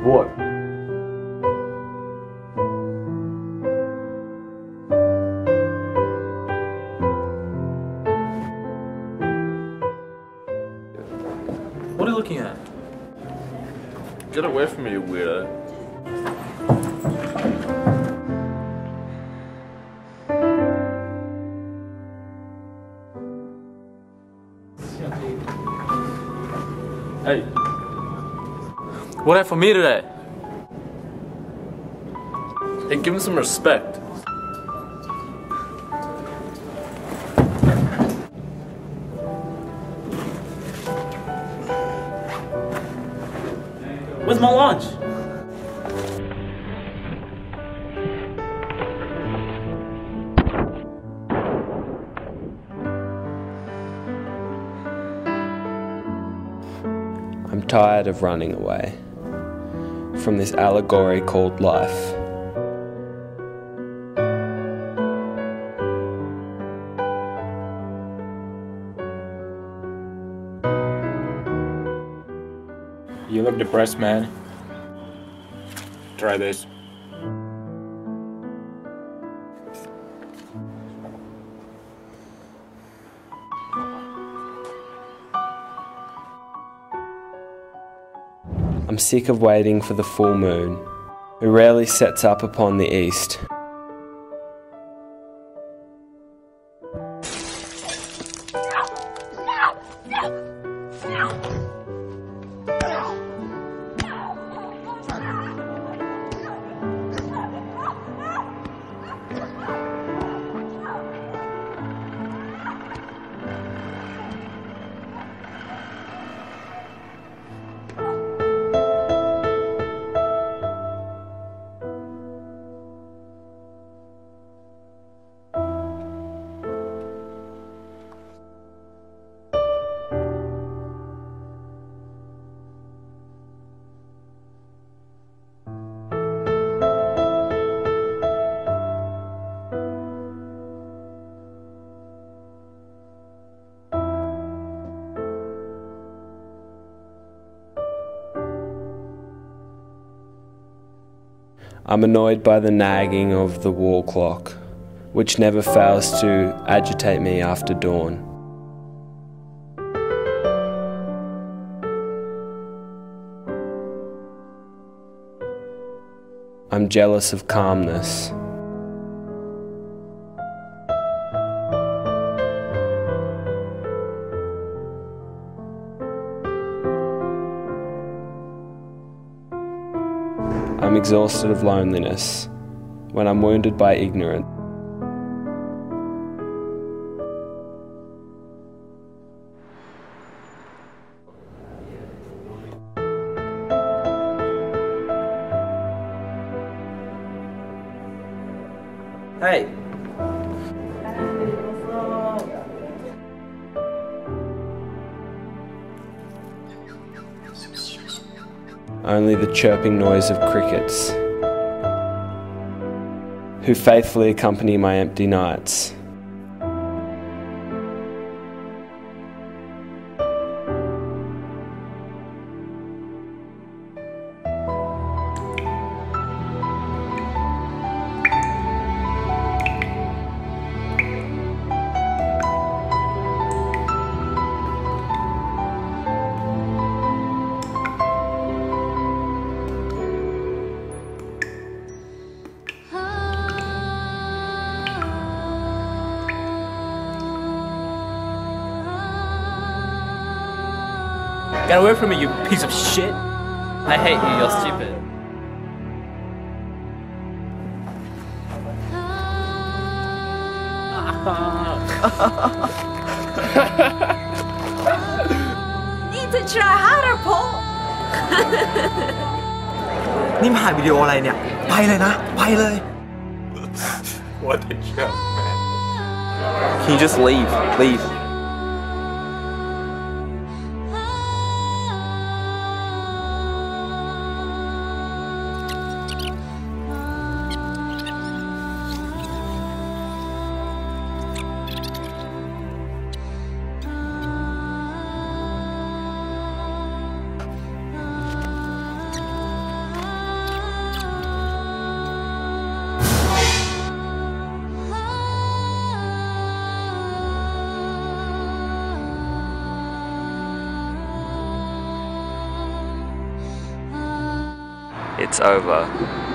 What? What are you looking at? Get away from me, you weirdo. Hey. What happened for me today? Hey, give him some respect. Where's my lunch? I'm tired of running away from this allegory called life. You look depressed, man. Try this. I'm sick of waiting for the full moon, who rarely sets up upon the east. I'm annoyed by the nagging of the wall clock, which never fails to agitate me after dawn. I'm jealous of calmness. I'm exhausted of loneliness when I'm wounded by ignorance. Hey! Only the chirping noise of crickets, who faithfully accompany my empty nights. Get away from me, you piece of shit! I hate you, you're stupid. Need to try harder, Paul. นี่มาถ่ายวิดีโออะไรเนี่ยไปเลยนะไปเลย What a joke, man. Can you just leave? Leave. It's over.